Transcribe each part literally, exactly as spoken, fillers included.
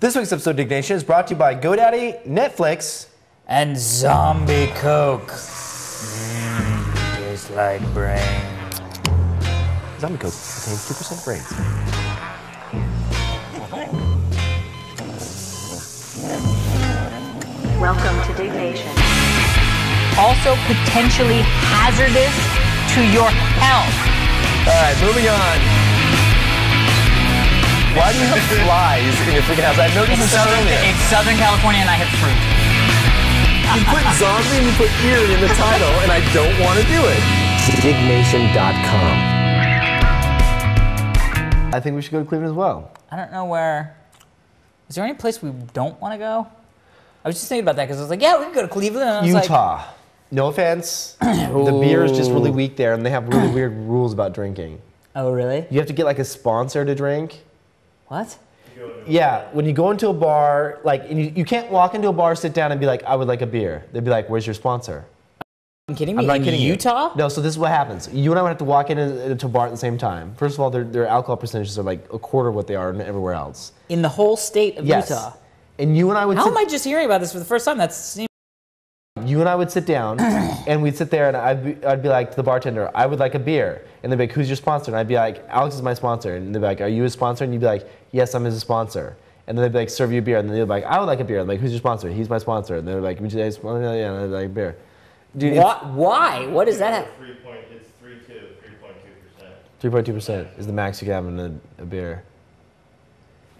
This week's episode of Dignation is brought to you by GoDaddy, Netflix, and Zombie Coke. Mm, tastes like brain. Zombie Coke contains two percent brains. Welcome to Dignation. Also potentially hazardous to your health. All right, moving on. Why do you have flies in your freaking house? I noticed this earlier. It's Southern California and I have fruit. You put zombie and you put eerie in the title and I don't want to do it. Dignation dot com. I think we should go to Cleveland as well. I don't know where... Is there any place we don't want to go? I was just thinking about that because I was like, yeah, we can go to Cleveland. And I was Utah. Like, no offense. The beer is just really weak there and they have really weird rules about drinking. Oh, really? You have to get like a sponsor to drink. What? Yeah, when you go into a bar, like, and you, you can't walk into a bar, sit down, and be like, I would like a beer. They'd be like, where's your sponsor? Are you kidding me? I'm not in kidding Utah? You. No, so this is what happens. You and I would have to walk into a bar at the same time. First of all, their, their alcohol percentages are like a quarter of what they are everywhere else. In the whole state of yes. Utah? And you and I would How sit, am I just hearing about this for the first time? That seems... You and I would sit down, and we'd sit there, and I'd be, I'd be like to the bartender, I would like a beer. And they'd be like, who's your sponsor? And I'd be like, Alex is my sponsor. And they'd be like, are you his sponsor? And you'd be like, yes, I'm his sponsor. And then they'd be like, serve you a beer. And then they'd be like, I would like a beer. And like, who's your sponsor? He's my sponsor. And they're like, would you like a sponsor? Yeah, and I'd like a beer. Dude, what? Why? What does that have? It's three point two percent. three point two percent is the max you can have in a, a beer.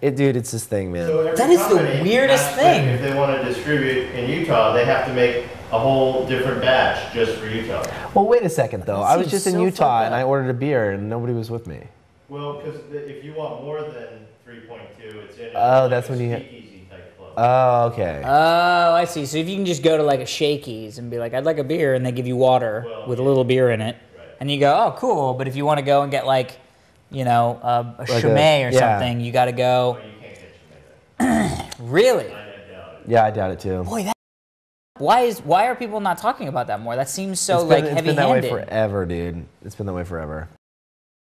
It, dude, it's this thing, man. So that is the weirdest thing. If they want to distribute in Utah, they have to make a whole different batch just for Utah. Well, wait a second, though. I was just in Utah, and I ordered a beer, and nobody was with me. Well, because if you want more than three point two, it's in oh, that's when you speakeasy type club. Oh, okay. Oh, I see. So if you can just go to, like, a Shakey's and be like, I'd like a beer, and they give you water with a little beer in it. And you go, oh, cool. But if you want to go and get, like, you know, uh, a like Chimay a, or yeah. something, you gotta go. Well, you can't get really? I doubt it. Yeah, I doubt it too. Boy, that why is why are people not talking about that more? That seems so it's been, like heavy-handed. It's been that way forever, dude. It's been that way forever.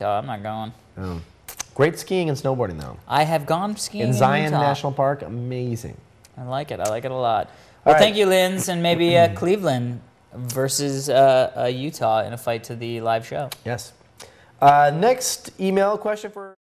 Oh, I'm not going. Oh. Great skiing and snowboarding though. I have gone skiing in, in Zion National Park. Amazing. I like it. I like it a lot. Well, right. Thank you, Linz, and maybe uh, Cleveland versus uh, uh, Utah in a fight to the live show. Yes. Uh, next email question for...